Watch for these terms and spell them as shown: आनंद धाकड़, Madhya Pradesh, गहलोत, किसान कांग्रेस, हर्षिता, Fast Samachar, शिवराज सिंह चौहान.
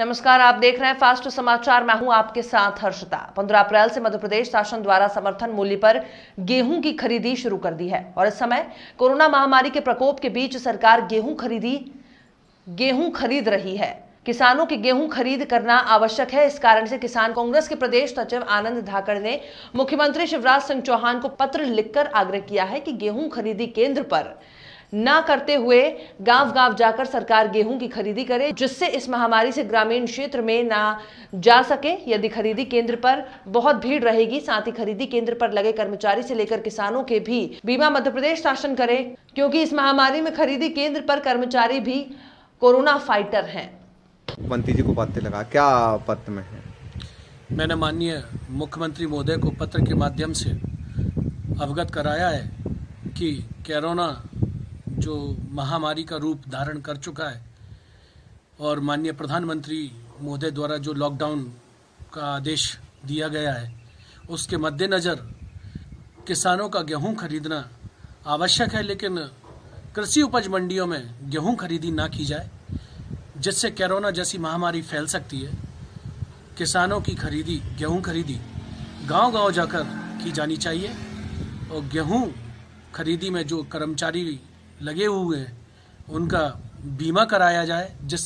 नमस्कार, आप देख रहे हैं फास्ट समाचार। मैं हूं आपके साथ हर्षिता। 15 अप्रैल से मध्य प्रदेश शासन द्वारा समर्थन मूल्य पर गेहूं की खरीदी शुरू कर दी है और इस समय कोरोना महामारी के प्रकोप के बीच सरकार गेहूं खरीद रही है। किसानों की गेहूं खरीद करना आवश्यक है। इस कारण से किसान कांग्रेस के प्रदेश सचिव आनंद धाकड़ ने मुख्यमंत्री शिवराज सिंह चौहान को पत्र लिखकर आग्रह किया है कि गेहूं खरीदी केंद्र पर ना करते हुए गांव-गांव जाकर सरकार गेहूं की खरीदी करे, जिससे इस महामारी से ग्रामीण क्षेत्र में ना जा सके। यदि खरीदी केंद्र पर बहुत भीड़ रहेगी, साथ ही खरीदी केंद्र पर लगे कर्मचारी से लेकर किसानों के भी बीमा मध्य प्रदेश शासन करे, क्योंकि इस महामारी में खरीदी केंद्र पर कर्मचारी भी कोरोना फाइटर हैं। मुख्यमंत्री जी को पत्र लगा, क्या पत्र में है? मैंने माननीय मुख्यमंत्री महोदय को पत्र के माध्यम से अवगत कराया है कि कोरोना जो महामारी का रूप धारण कर चुका है और माननीय प्रधानमंत्री महोदय द्वारा जो लॉकडाउन का आदेश दिया गया है, उसके मद्देनज़र किसानों का गेहूं खरीदना आवश्यक है, लेकिन कृषि उपज मंडियों में गेहूं खरीदी ना की जाए, जिससे कोरोना जैसी महामारी फैल सकती है। किसानों की खरीदी, गेहूं खरीदी गांव-गांव जाकर की जानी चाहिए और गेहूं खरीदी में जो कर्मचारी लगे हुए हैं उनका बीमा कराया जाए, जिस